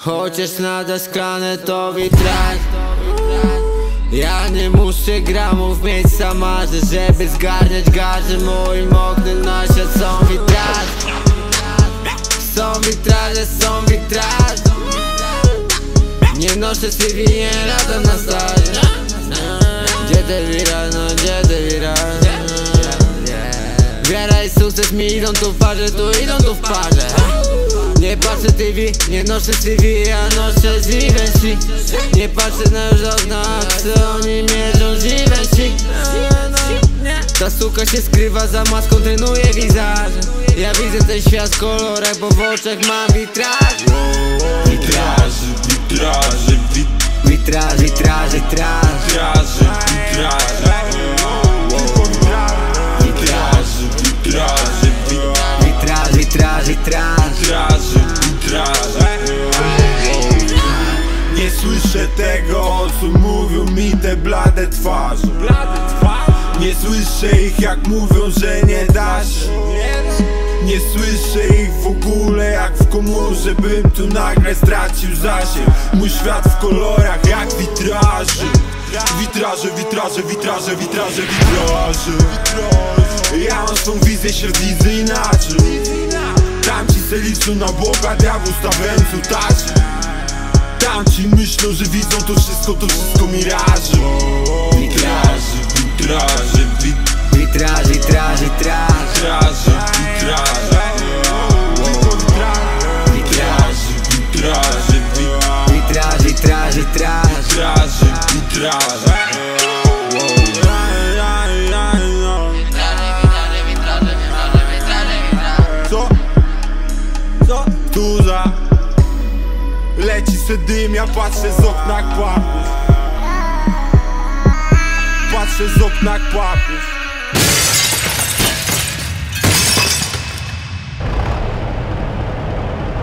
Chociaż nade szklane to witraż. Ja nie muszę gramów mieć w Samarze, żeby zgarniać garze. Moim oknem na świat są witraże. Są witraże, są witraże. Nie noszę CV, nie latam na staże. Gdzie te wiraże, no gdzie te wiraże? Wiara i sukces mi idą tu w parze, tu idą tu w parze. Nie patrzę TV, nie noszę CV, ja noszę Givenchy. Nie patrzę na już od nocy, oni mierzą Givenchy. Ta suka się skrywa za maską, trenuje wizaże. Ja widzę ten świat w kolorach, bo w oczach mam witraże. Witraże, witraże, witraże, witraże, witraże. Nie słyszę tego, co mówią mi te blade twarze. Nie słyszę ich, jak mówią, że nie da się. Nie słyszę ich w ogóle, jak w komórze bym tu nagle stracił zasięg. Mój świat w kolorach jak witraże. Witraże, witraże, witraże, witraże, witraże. Ja mam swą wizję, się widzę inaczej. Tamci se liczą na Boga, diabłu stawęcu taczy. Tamci myślą, że widzą to wszystko miraże. Witraże, witraże, witraże, witraże, witraże, witraże. Witraże, witraże, witraże, witraże, witraże, witraże. Leci se dym, ja patrzę z okna jak papież. Patrzę z okna jak papież.